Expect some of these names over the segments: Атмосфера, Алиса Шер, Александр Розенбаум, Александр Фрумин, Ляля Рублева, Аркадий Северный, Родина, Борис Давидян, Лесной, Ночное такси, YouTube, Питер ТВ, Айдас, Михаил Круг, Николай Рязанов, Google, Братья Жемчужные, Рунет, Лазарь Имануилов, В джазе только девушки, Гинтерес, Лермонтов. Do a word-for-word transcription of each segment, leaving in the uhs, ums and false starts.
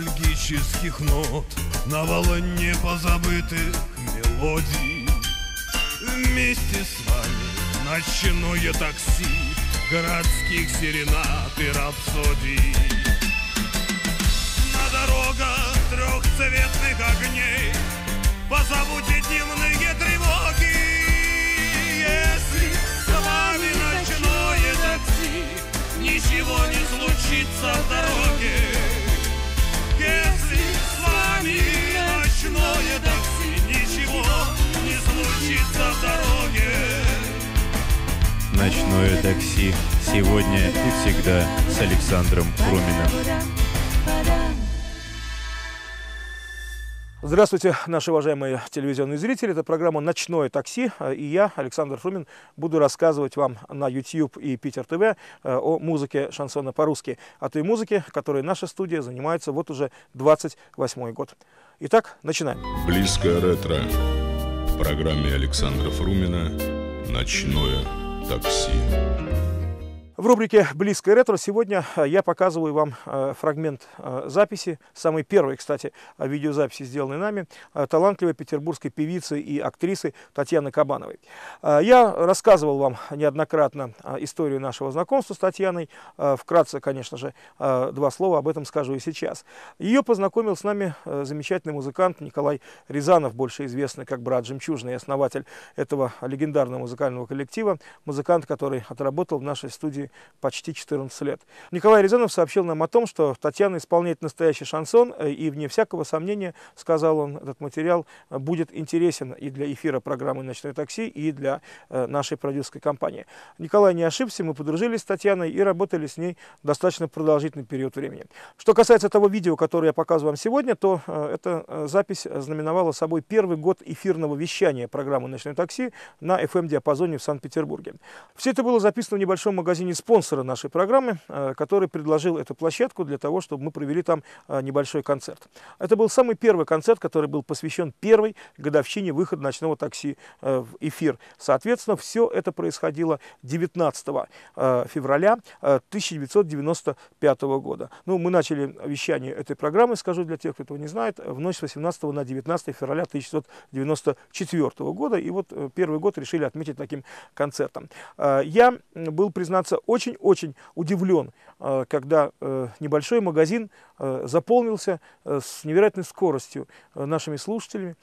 ностальгических нот, на волне позабытых мелодий. Вместе с вами ночное такси городских серенад и рапсодий. На дорогах трехцветных огней позабудьте дневные тревоги. Если с вами ночное такси, ничего не случится в дороге. Если с вами ночное такси, ничего не случится в дороге. Ночное такси. Сегодня и всегда с Александром Фруминым. Здравствуйте, наши уважаемые телевизионные зрители. Это программа «Ночное такси». И я, Александр Фрумин, буду рассказывать вам на YouTube и Питер ТВ о музыке шансона по-русски. О той музыке, которой наша студия занимается вот уже двадцать восьмой год. Итак, начинаем. Близкое ретро. В программе Александра Фрумина «Ночное такси». В рубрике «Близкое ретро» сегодня я показываю вам фрагмент записи, самой первой, кстати, видеозаписи, сделанной нами, талантливой петербургской певицы и актрисы Татьяны Кабановой. Я рассказывал вам неоднократно историю нашего знакомства с Татьяной. Вкратце, конечно же, два слова об этом скажу и сейчас. Ее познакомил с нами замечательный музыкант Николай Рязанов, больше известный как «Брат Жемчужный», основатель этого легендарного музыкального коллектива, музыкант, который отработал в нашей студии почти четырнадцать лет. Николай Рязанов сообщил нам о том, что Татьяна исполняет настоящий шансон, и, вне всякого сомнения, сказал он, этот материал будет интересен и для эфира программы «Ночное такси», и для нашей продюсерской компании. Николай не ошибся, мы подружились с Татьяной и работали с ней достаточно продолжительный период времени. Что касается того видео, которое я показываю вам сегодня, то эта запись знаменовала собой первый год эфирного вещания программы «Ночное такси» на эф эм-диапазоне в Санкт-Петербурге. Все это было записано в небольшом магазине спонсора нашей программы, который предложил эту площадку для того, чтобы мы провели там небольшой концерт. Это был самый первый концерт, который был посвящен первой годовщине выхода «Ночного такси» в эфир. Соответственно, все это происходило девятнадцатого февраля тысяча девятьсот девяносто пятого года. Ну, мы начали вещание этой программы, скажу для тех, кто этого не знает, в ночь с восемнадцатого на девятнадцатое февраля тысяча девятьсот девяносто четвёртого года. И вот первый год решили отметить таким концертом. Я был, признаться, очень-очень удивлен, когда небольшой магазин заполнился с невероятной скоростью нашими слушателями.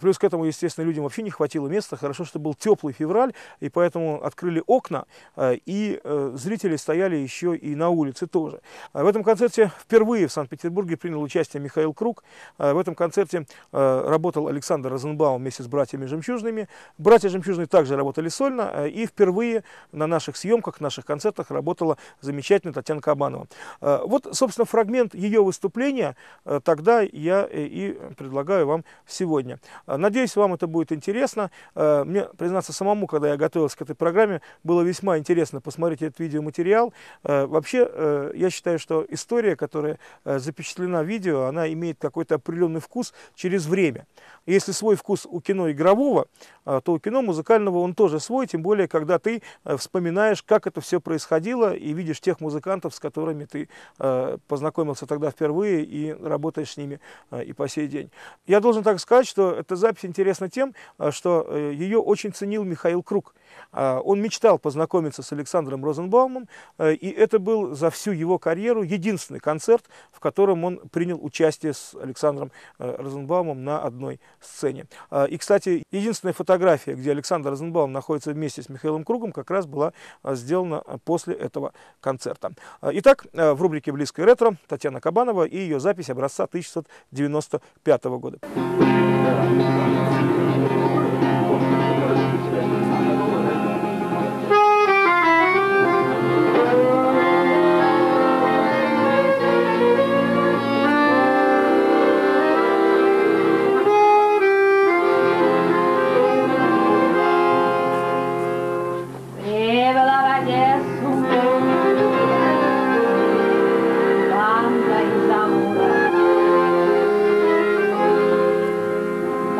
Плюс к этому, естественно, людям вообще не хватило места. Хорошо, что был теплый февраль, и поэтому открыли окна, и зрители стояли еще и на улице тоже. В этом концерте впервые в Санкт-Петербурге принял участие Михаил Круг. В этом концерте работал Александр Розенбаум вместе с братьями Жемчужными. Братья Жемчужные также работали сольно, и впервые на наших съемках, наших концертах работала замечательная Татьяна Кабанова. Вот, собственно, фрагмент ее выступления тогда я и предлагаю вам сегодня. Надеюсь, вам это будет интересно. Мне, признаться, самому, когда я готовился к этой программе, было весьма интересно посмотреть этот видеоматериал. Вообще, я считаю, что история, которая запечатлена в видео, она имеет какой-то определенный вкус через время. Если свой вкус у кино игрового, то у кино музыкального он тоже свой, тем более, когда ты вспоминаешь, как это все происходило, и видишь тех музыкантов, с которыми ты э, познакомился тогда впервые и работаешь с ними э, и по сей день. Я должен так сказать, что эта запись интересна тем, что э, ее очень ценил Михаил Круг. Э, он мечтал познакомиться с Александром Розенбаумом, э, и это был за всю его карьеру единственный концерт, в котором он принял участие с Александром э, Розенбаумом на одной сцене. Э, и, кстати, единственная фотография, где Александр Розенбаум находится вместе с Михаилом Кругом, как раз была сделано после этого концерта. Итак, в рубрике «Близкое ретро» Татьяна Кабанова и ее запись образца тысяча девятьсот девяносто пятого года.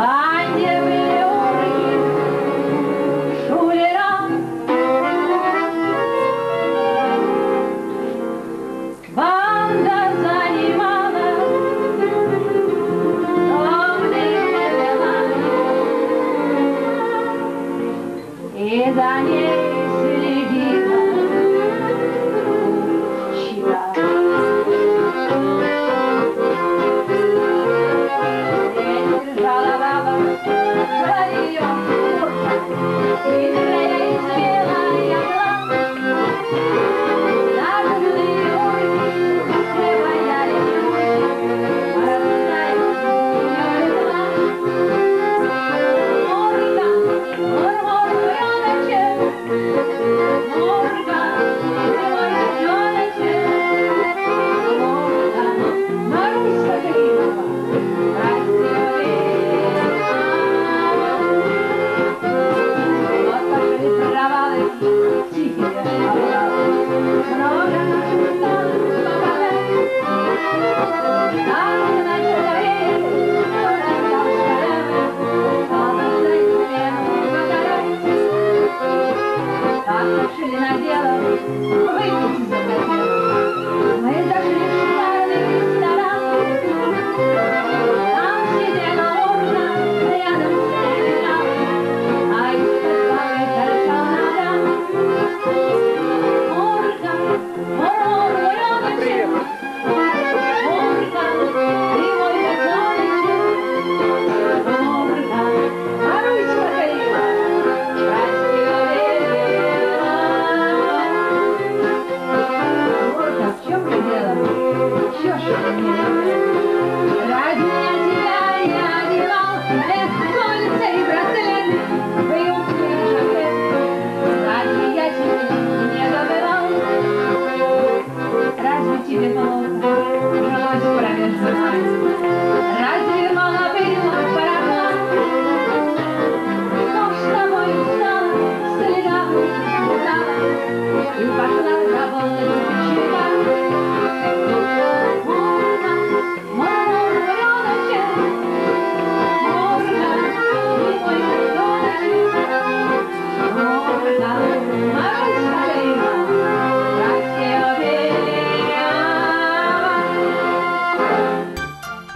Bye.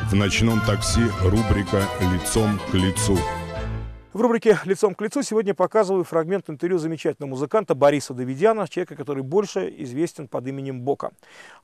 В «Ночном такси» рубрика «Лицом к лицу». В рубрике «Лицом к лицу» сегодня показываю фрагмент интервью замечательного музыканта Бориса Давидяна, человека, который больше известен под именем Бока.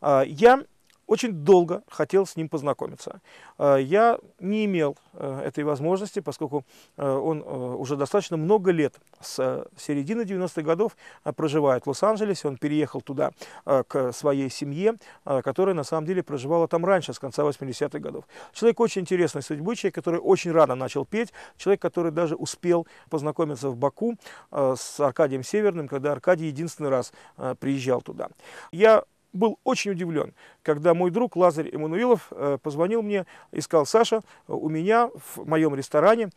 Я очень долго хотел с ним познакомиться. Я не имел этой возможности, поскольку он уже достаточно много лет, с середины девяностых годов, проживает в Лос-Анджелесе. Он переехал туда к своей семье, которая на самом деле проживала там раньше, с конца восьмидесятых годов. Человек очень интересной судьбы, человек, который очень рано начал петь, человек, который даже успел познакомиться в Баку с Аркадием Северным, когда Аркадий единственный раз приезжал туда. Я был очень удивлен, когда мой друг Лазарь Имануилов позвонил мне и сказал: «Саша, у меня в моем ресторане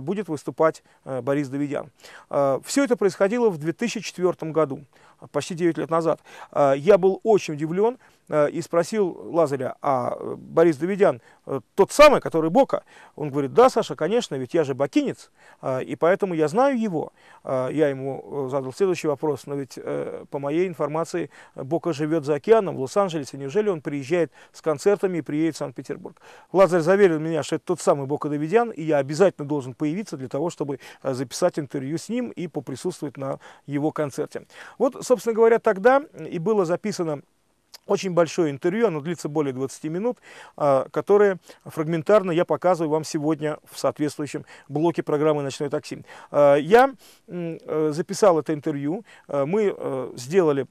будет выступать Борис Давидян». Все это происходило в две тысячи четвёртом году, почти девять лет назад. Я был очень удивлен и спросил Лазаря: «А Борис Давидян тот самый, который Бока?» Он говорит: «Да, Саша, конечно, ведь я же бакинец, и поэтому я знаю его». Я ему задал следующий вопрос: «Но ведь, по моей информации, Бока живет за океаном, в Лос-Анджелесе. Неужели он приезжает с концертами и приедет в Санкт-Петербург?» Лазарь заверил меня, что это тот самый Бока Давидян, и я обязательно должен появиться для того, чтобы записать интервью с ним и поприсутствовать на его концерте. Вот, собственно говоря, тогда и было записано очень большое интервью, оно длится более двадцати минут, которое фрагментарно я показываю вам сегодня в соответствующем блоке программы «Ночное такси». Я записал это интервью, мы сделали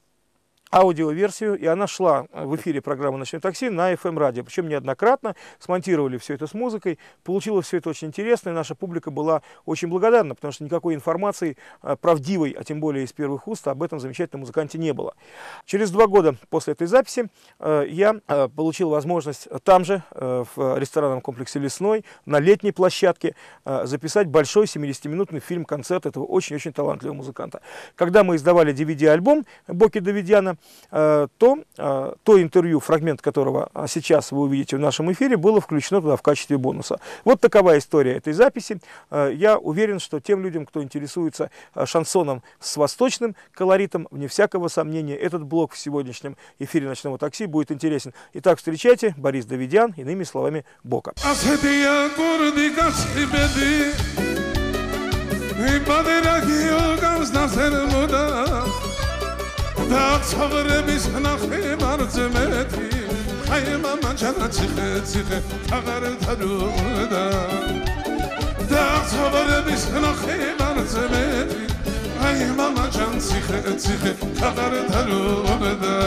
аудиоверсию, и она шла в эфире программы «Ночное такси» на эф эм радио, причем неоднократно, смонтировали все это с музыкой, получилось все это очень интересно, и наша публика была очень благодарна, потому что никакой информации правдивой, а тем более из первых уст, об этом замечательном музыканте не было. Через два года после этой записи я получил возможность там же, в ресторанном комплексе «Лесной», на летней площадке записать большой семидесятиминутный фильм-концерт этого очень-очень талантливого музыканта. Когда мы издавали ди ви ди-альбом Боки Давидяна, то, то интервью, фрагмент которого сейчас вы увидите в нашем эфире, было включено туда в качестве бонуса. Вот такова история этой записи. Я уверен, что тем людям, кто интересуется шансоном с восточным колоритом, вне всякого сомнения, этот блок в сегодняшнем эфире «Ночного такси» будет интересен. Итак, встречайте, Борис Давидян, иными словами, Бока. Да, цавре миснахи марзмети, хайма манчана цихе цихе, тагаре таруда. Да, цавре миснахи марзмети, хайма манчана цихе цихе, тагаре таруда.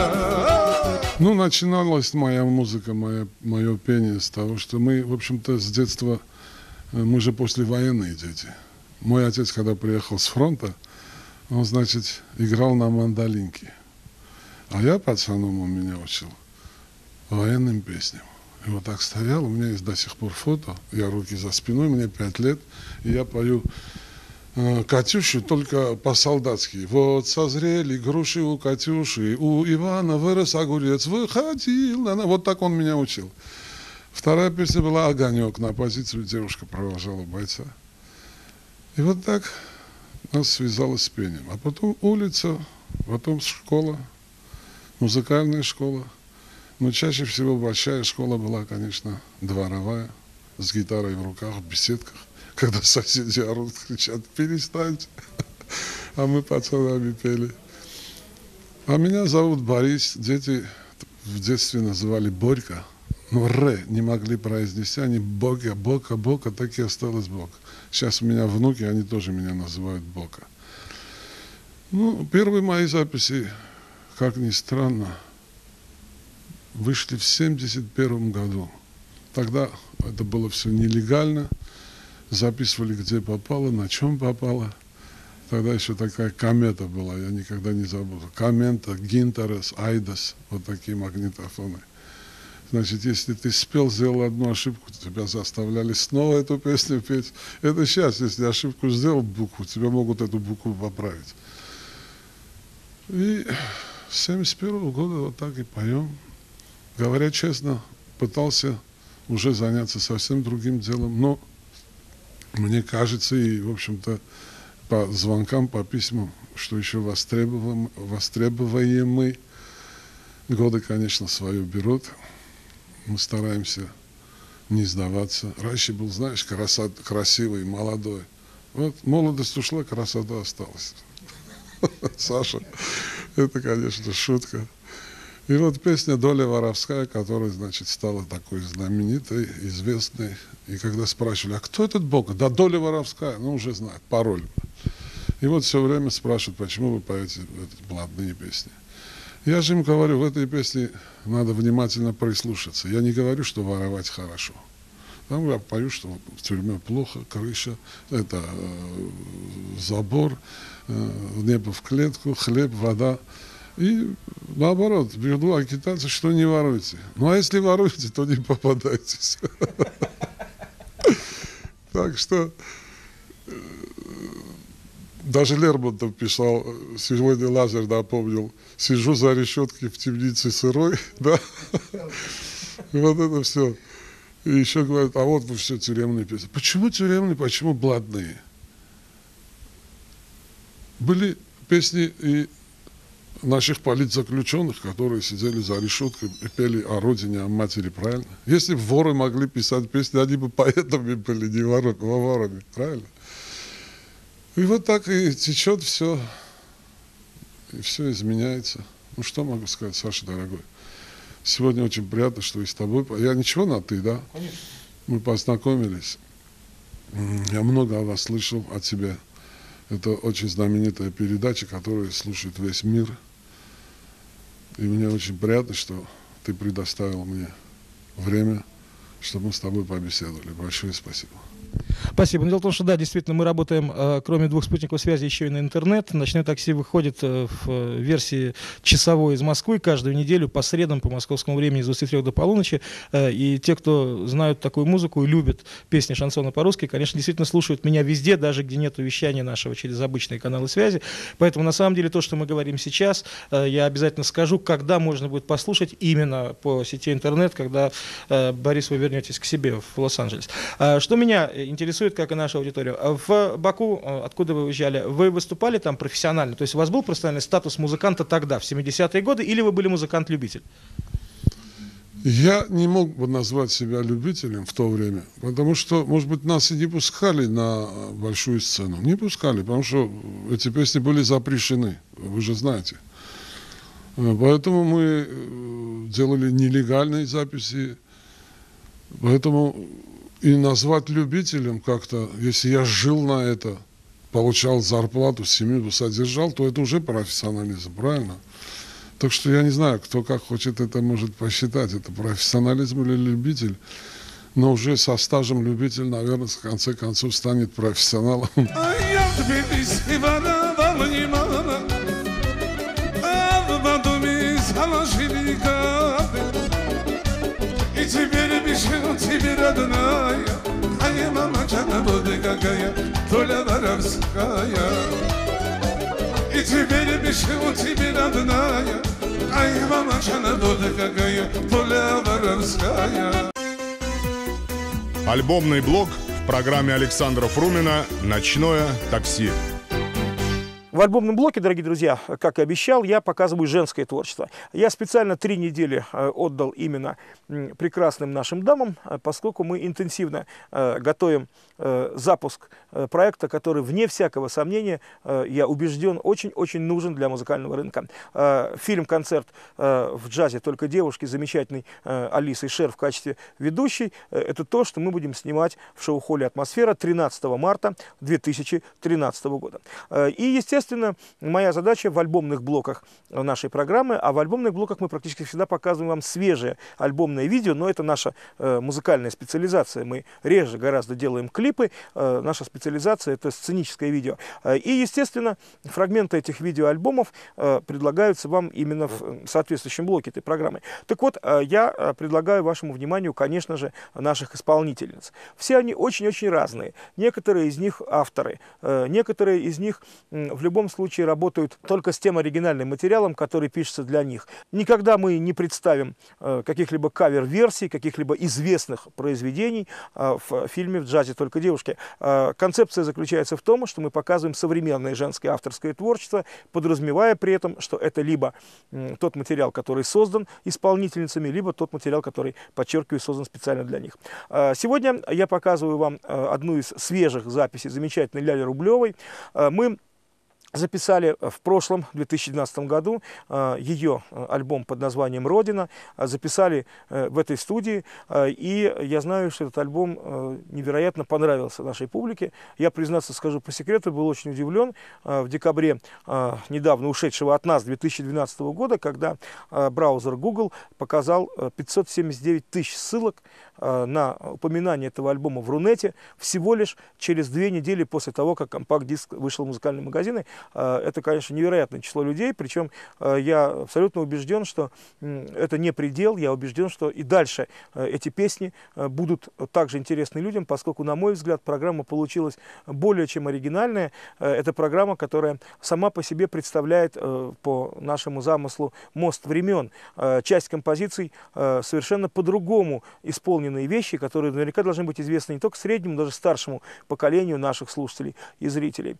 Ну, начиналась моя музыка, моя, мое пение с того, что мы, в общем-то, с детства, мы же послевоенные дети. Мой отец, когда приехал с фронта, он, значит, играл на мандолинке. А я пацаном, он меня учил военным песням. И вот так стоял, у меня есть до сих пор фото, я руки за спиной, мне пять лет, и я пою э, «Катюшу», только по-солдатски. Вот созрели груши у Катюши, у Ивана вырос огурец, выходил. Она... Вот так он меня учил. Вторая песня была «Огонек», на позицию девушка провожала бойца. И вот так нас связалось с пением. А потом улица, потом школа, музыкальная школа. Но чаще всего большая школа была, конечно, дворовая, с гитарой в руках, в беседках, когда соседи орут, кричат: «Перестаньте!» А мы пацанами пели. А меня зовут Борис. Дети в детстве называли Борька. Но «р» не могли произнести. Они «Бока», «Бока», «Бока», так и осталось «Бок». Сейчас у меня внуки, они тоже меня называют Бока. Ну, первые мои записи, как ни странно, вышли в семьдесят первом году. Тогда это было все нелегально. записывали где попало, на чем попало. Тогда еще такая комета была, я никогда не забыл. Комета, Гинтерес, Айдас, вот такие магнитофоны. Значит, если ты спел, сделал одну ошибку, тебя заставляли снова эту песню петь. Это сейчас, если ошибку сделал букву, тебя могут эту букву поправить. И с семьдесят первого года вот так и поем. Говоря честно, пытался уже заняться совсем другим делом, но мне кажется, и, в общем-то, по звонкам, по письмам, что еще востребован, востребованы. Годы, конечно, свое берут. Мы стараемся не сдаваться. Раньше был, знаешь, красот, красивый, молодой. Вот молодость ушла, красота осталась. Саша, это, конечно, шутка. И вот песня «Доля воровская», которая, значит, стала такой знаменитой, известной. И когда спрашивали, а кто этот бог? Да «Доля воровская», ну уже знает, пароль. И вот все время спрашивают, почему вы поете блатные песни. Я же им говорю, в этой песне надо внимательно прислушаться. Я не говорю, что воровать хорошо. Там я пою, что в тюрьме плохо, крыша, это э, забор, э, небо в клетку, хлеб, вода. И наоборот, веду агитацию, что не воруйте. Ну а если воруете, то не попадайтесь. Так что... Даже Лермонтов писал, сегодня Лазарь напомнил, сижу за решеткой в темнице сырой, да, вот это все. И еще говорят, а вот вы все тюремные песни. Почему тюремные, почему блатные? Были песни и наших политзаключенных, которые сидели за решеткой и пели о родине, о матери, правильно? Если бы воры могли писать песни, они бы поэтами были, не ворами, правильно? И вот так и течет все, и все изменяется. Ну, что могу сказать, Саша, дорогой? Сегодня очень приятно, что и с тобой... Я ничего на «ты», да? Конечно. Мы познакомились. Я много о вас слышал, о тебе. Это очень знаменитая передача, которую слушает весь мир. И мне очень приятно, что ты предоставил мне время, чтобы мы с тобой побеседовали. Большое спасибо. Спасибо. Но дело в том, что да, действительно, мы работаем, э, кроме двух спутников связи, еще и на интернет. «Ночное такси» выходит э, в э, версии часовой из Москвы каждую неделю по средам по московскому времени с двадцати трёх до полуночи. Э, и те, кто знают такую музыку и любят песни шансона по-русски, конечно, действительно слушают меня везде, даже где нет вещания нашего через обычные каналы связи. Поэтому, на самом деле, то, что мы говорим сейчас, э, я обязательно скажу, когда можно будет послушать именно по сети интернет, когда, э, Борис, вы вернетесь к себе в Лос-Анджелес. Э, что меня интересует, как и наша аудитория. В Баку, откуда вы уезжали, вы выступали там профессионально? То есть у вас был профессиональный статус музыканта тогда, в семидесятые годы, или вы были музыкант-любитель? Я не мог бы назвать себя любителем в то время, потому что, может быть, нас и не пускали на большую сцену. Не пускали, потому что эти песни были запрещены, вы же знаете. Поэтому мы делали нелегальные записи, поэтому... И назвать любителем как-то, если я жил на это, получал зарплату, семью содержал, то это уже профессионализм, правильно? Так что я не знаю, кто как хочет это может посчитать, это профессионализм или любитель. Но уже со стажем любитель, наверное, в конце концов станет профессионалом. И теперь бежу тебе, родная, а я мама чана буду какая, доля воровская. И теперь бежу тебе, родная, а я мама чана буду какая, доля воровская. Альбомный блок в программе Александра Фрумина «Ночное такси». В альбомном блоке, дорогие друзья, как и обещал, я показываю женское творчество. Я специально три недели отдал именно прекрасным нашим дамам, поскольку мы интенсивно готовим запуск проекта, который, вне всякого сомнения, я убежден, очень-очень нужен для музыкального рынка. Фильм-концерт «В джазе только девушки» замечательный Алисой Шер в качестве ведущей. Это то, что мы будем снимать в шоу-холле «Атмосфера» тринадцатого марта две тысячи тринадцатого года. И, естественно, Естественно, моя задача в альбомных блоках нашей программы, а в альбомных блоках мы практически всегда показываем вам свежее альбомное видео, но это наша э, музыкальная специализация. Мы реже гораздо делаем клип. клипы. Наша специализация — это сценическое видео. И, естественно, фрагменты этих видеоальбомов предлагаются вам именно в соответствующем блоке этой программы. Так вот, я предлагаю вашему вниманию, конечно же, наших исполнительниц. Все они очень-очень разные. Некоторые из них авторы, некоторые из них в любом случае работают только с тем оригинальным материалом, который пишется для них. Никогда мы не представим каких-либо кавер-версий, каких-либо известных произведений в фильме «В джазе только девушки». Концепция заключается в том, что мы показываем современное женское авторское творчество, подразумевая при этом, что это либо тот материал, который создан исполнительницами, либо тот материал, который, подчеркиваю, создан специально для них. Сегодня я показываю вам одну из свежих записей замечательной Ляли Рублевой. Мы записали в прошлом, две тысячи двенадцатом году, ее альбом под названием «Родина». Записали в этой студии, и я знаю, что этот альбом невероятно понравился нашей публике. Я, признаться, скажу по секрету, был очень удивлен в декабре недавно ушедшего от нас две тысячи двенадцатого года, когда браузер Google показал пятьсот семьдесят девять тысяч ссылок на упоминание этого альбома в Рунете всего лишь через две недели после того, как компакт-диск вышел в музыкальные магазины. Это, конечно, невероятное число людей, причем я абсолютно убежден, что это не предел, я убежден, что и дальше эти песни будут также интересны людям, поскольку, на мой взгляд, программа получилась более чем оригинальная. Это программа, которая сама по себе представляет, по нашему замыслу, мост времен. Часть композиций совершенно по-другому исполненные вещи, которые наверняка должны быть известны не только среднему, но даже старшему поколению наших слушателей и зрителей.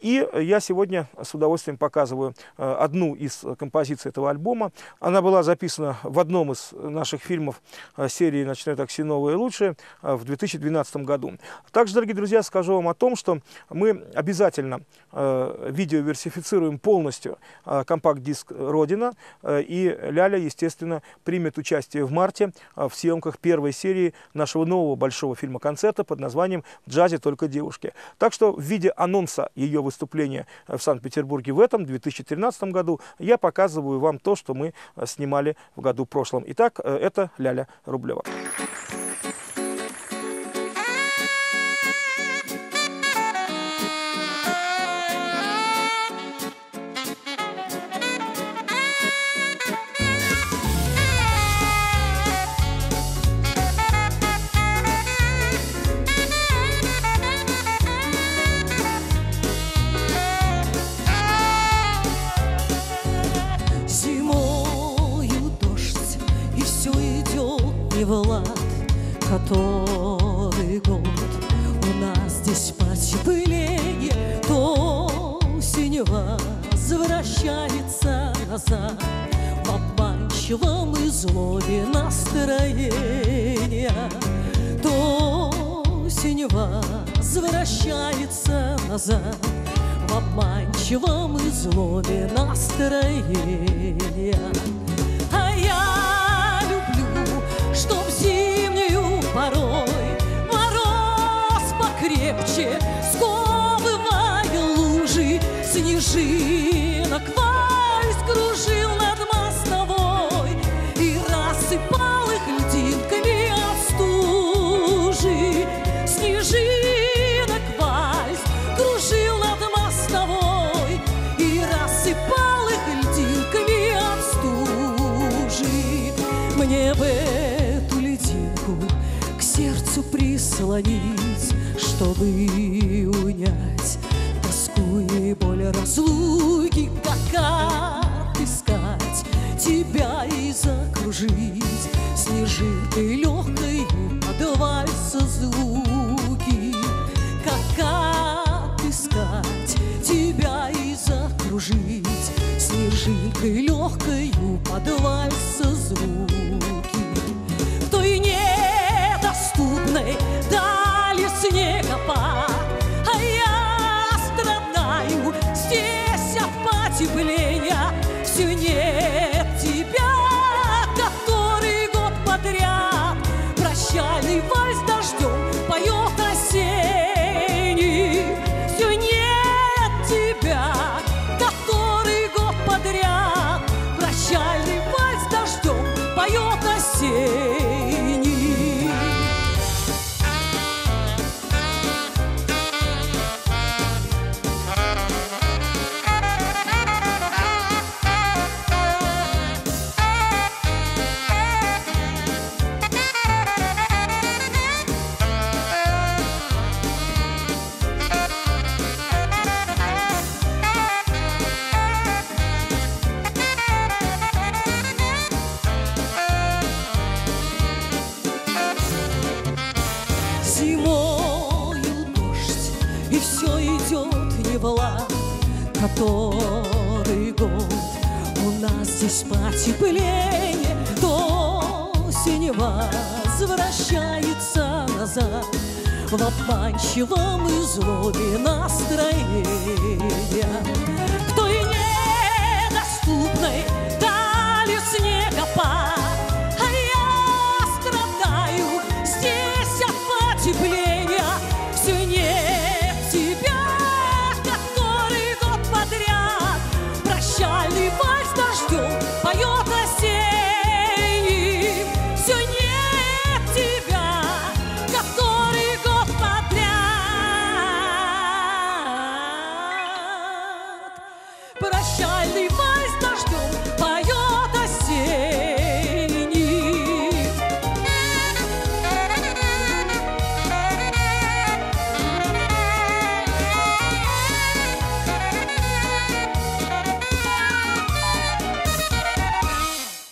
И я сегодня Сегодня с удовольствием показываю одну из композиций этого альбома. Она была записана в одном из наших фильмов серии «Ночное такси. Новое и лучшее» в две тысячи двенадцатом году. Также, дорогие друзья, скажу вам о том, что мы обязательно видеоверсифицируем полностью компакт-диск «Родина». И Ляля, естественно, примет участие в марте в съемках первой серии нашего нового большого фильма-концерта под названием «В джазе только девушки». Так что в виде анонса ее выступления в Санкт-Петербурге в этом две тысячи тринадцатом году я показываю вам то, что мы снимали в году прошлом. Итак, это Ляля Рублева. Который год у нас здесь потеплее, то синева возвращается назад в обманчивом и злобе настроения, то синева возвращается назад в обманчивом и злобе настроения. А я люблю, чтоб зимнюю порой мороз покрепче сковывая лужи снежинок, вальс кружил над мостовой и рассыпал их льдинками от стужи. Снежинок вальс кружил над мостовой и рассыпал их льдинками от стужи. Мне бы сердцу прислонить, чтобы унять тоску и боль разлуки, как искать тебя и закружить снежинкой легкой под вальс звуки, как искать тебя и закружить снежинкой легкой под вальс звуки. В той недоступной дали снегопад, а я страдаю здесь от потепления. Все нет тебя, который год подряд прощальный вальс дождем поет осенний. Все нет тебя, который год подряд прощальный вальс дождем поет. и все идет не была. Который год у нас здесь потепление, то синева возвращается назад в обманчивом и злобе настроения. К той недоступной дали снегопад, а я страдаю здесь от потепления. Все нет тебя, который год подряд прощальный вальс дождем поет осенний. Все нет тебя, который год подряд прощальный вальс дождем поет осенний.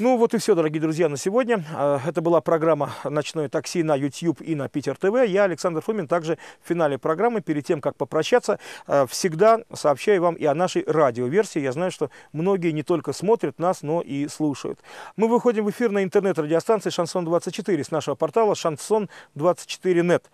Ну вот и все, дорогие друзья, на сегодня. Это была программа «Ночное такси» на YouTube и на Питер ТВ. Я, Александр Фрумин, также в финале программы, перед тем, как попрощаться, всегда сообщаю вам и о нашей радиоверсии. Я знаю, что многие не только смотрят нас, но и слушают. Мы выходим в эфир на интернет-радиостанции «Шансон двадцать четыре» с нашего портала «Шансон двадцать четыре точка нет».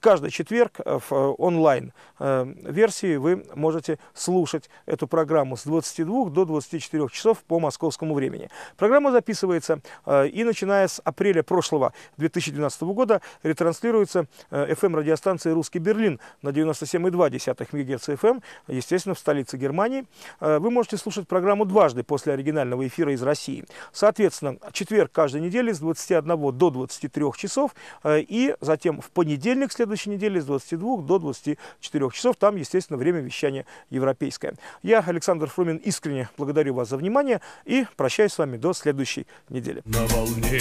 Каждый четверг в онлайн-версии вы можете слушать эту программу с двадцати двух до двадцати четырёх часов по московскому времени. Программа записывается и, начиная с апреля прошлого две тысячи двенадцатого года, ретранслируется эф эм-радиостанция «Русский Берлин» на девяносто семь и два десятых мегагерца эф эм, естественно, в столице Германии. Вы можете слушать программу дважды после оригинального эфира из России. Соответственно, четверг каждой недели с двадцати одного до двадцати трёх часов, и затем в понедельник следующей недели с двадцати двух до двадцати четырёх часов. Там, естественно, время вещания европейское. Я, Александр Фрумин, искренне благодарю вас за внимание и прощаюсь с вами до следующего. Следующей недели. На волне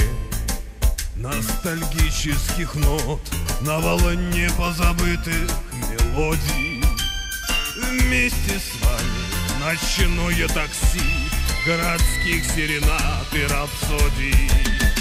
ностальгических нот, на волне позабытых мелодий, вместе с вами ночное такси городских серенад и рапсодий.